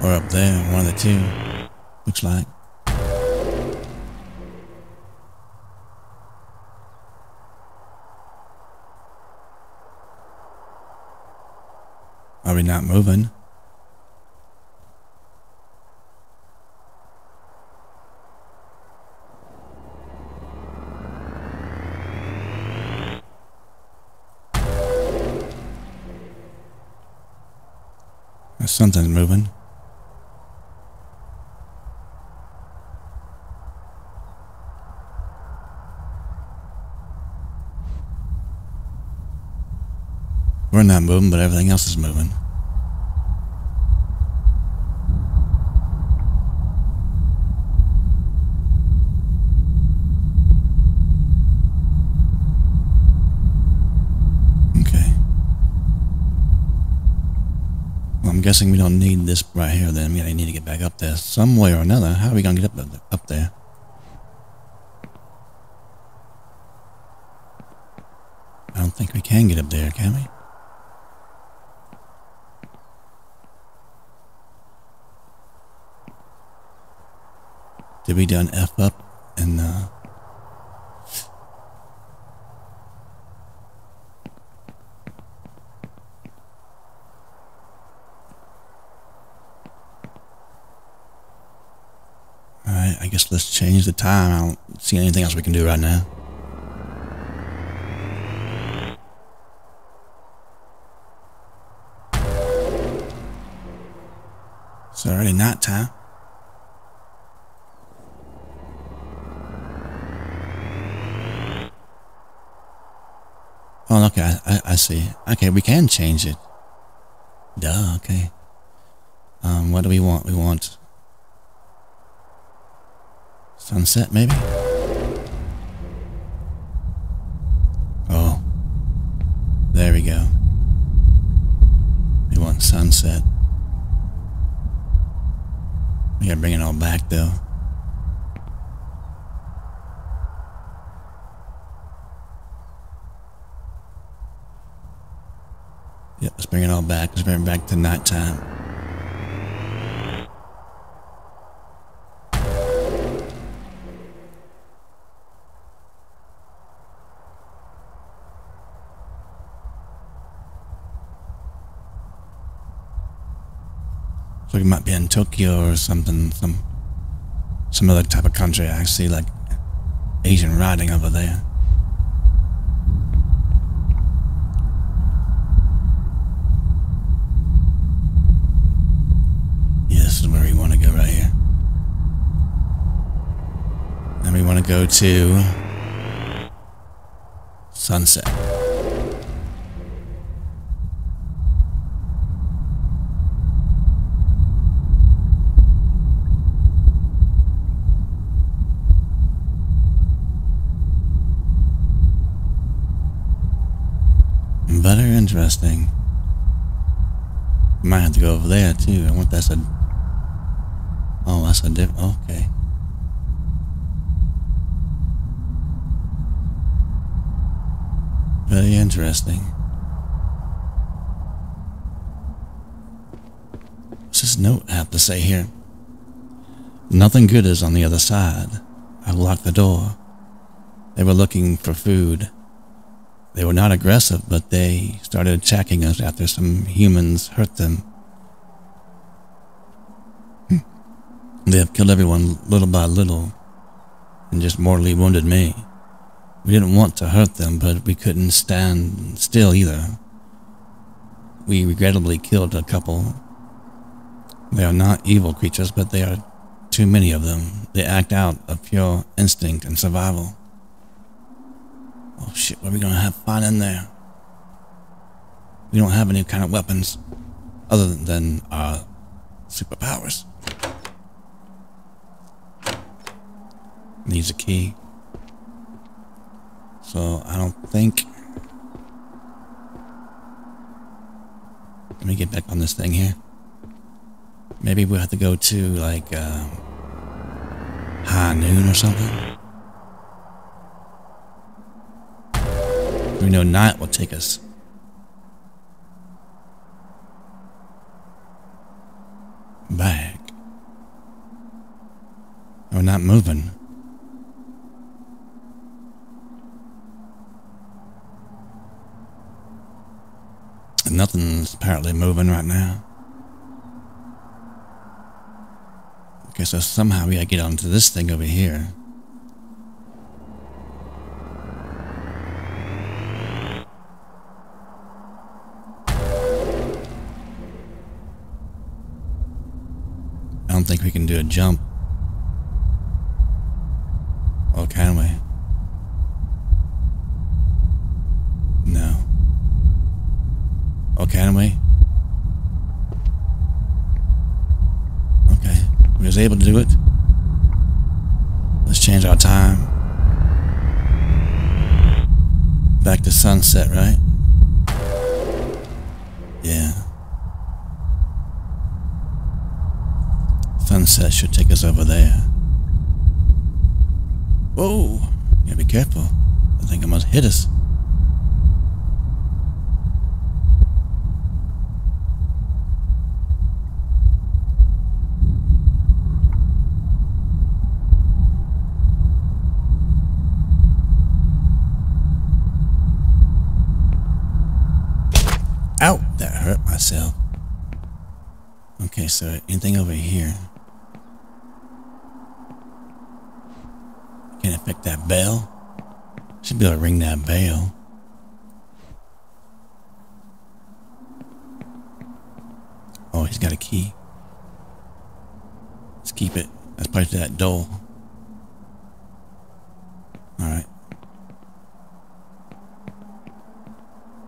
Or up there, one of the two. Looks like. Are we not moving? Something's moving. We're not moving, but everything else is moving. Okay. Well, I'm guessing we don't need this right here then. We need to get back up there some way or another. How are we going to get up, up there? I don't think we can get up there, can we? Did we done F up and uh alright, I guess let's change the time. I don't see anything else we can do right now. It's already night time. Oh, okay, I, I, I see. Okay, we can change it. Duh, okay. Um, what do we want? We want... sunset, maybe? Oh. There we go. We want sunset. We gotta bring it all back, though. Yep, let's bring it all back. Let's bring it back to nighttime. So we might be in Tokyo or something, some some other type of country. I see like Asian writing over there. Want to go to sunset. Butter, interesting. Might have to go over there too. I want that's a. Oh, that's a diff. Okay. Interesting. What's this note have to say here? Nothing good is on the other side. I've locked the door. They were looking for food. They were not aggressive, but they started attacking us after some humans hurt them. Hm. They have killed everyone little by little and just mortally wounded me. We didn't want to hurt them, but we couldn't stand still either. We regrettably killed a couple. They are not evil creatures, but they are too many of them. They act out of pure instinct and survival. Oh shit, what are we gonna have fun in there? We don't have any kind of weapons other than our superpowers. Needs a key. So I don't think. Let me get back on this thing here. Maybe we'll have to go to like uh, high noon or something. We know night will take us. Back. We're not moving. And nothing's apparently moving right now. Okay, so somehow we gotta get onto this thing over here. I don't think we can do a jump. Or can we? No. Or can we? Okay. We was able to do it. Let's change our time. Back to sunset, right? Yeah. Sunset should take us over there. Whoa! You gotta be careful. I think it must hit us. Ow! That hurt myself. Okay, so anything over here? Can it pick that bell? Should be able to ring that bell. Oh, he's got a key. Let's keep it. Let's punch that door. Alright.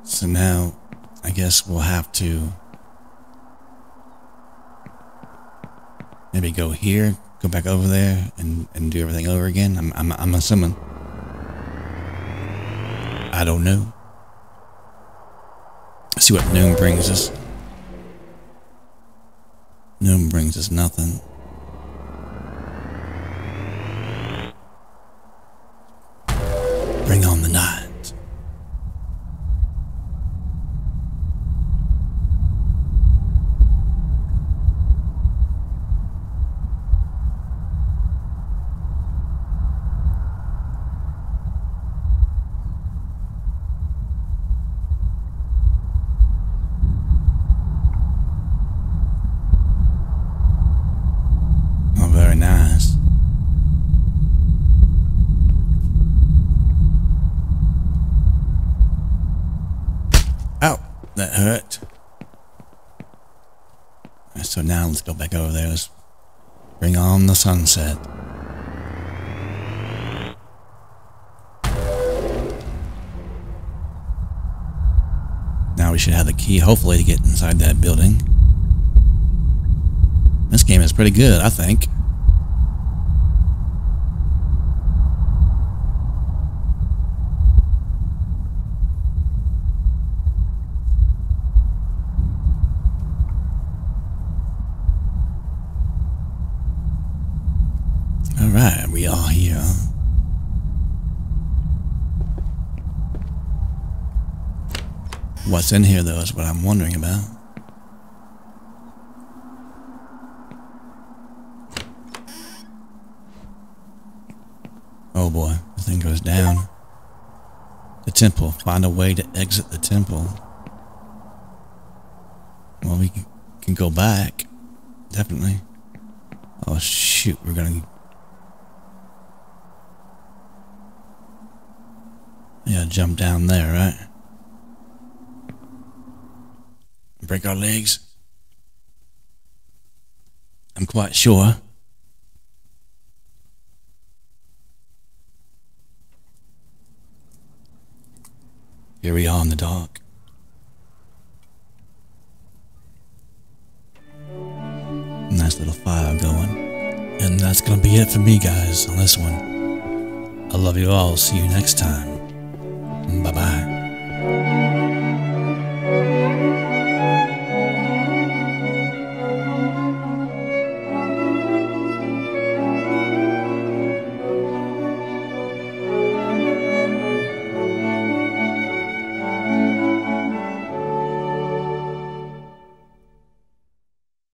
So now, I guess we'll have to maybe go here. Go back over there and, and do everything over again. I'm, I'm, I'm assuming. I don't know. Let's see what noon brings us. Noon brings us nothing. Bring on the night. That hurt. So now let's go back over there. Let's bring on the sunset. Now we should have the key, hopefully, to get inside that building. This game is pretty good, I think. Alright, we are here. What's in here, though, is what I'm wondering about. Oh boy, the thing goes down. The temple. Find a way to exit the temple. Well, we can go back. Definitely. Oh shoot, we're gonna... Yeah, jump down there, right? Break our legs. I'm quite sure. Here we are in the dark. Nice little fire going. And that's gonna be it for me, guys, on this one. I love you all. See you next time.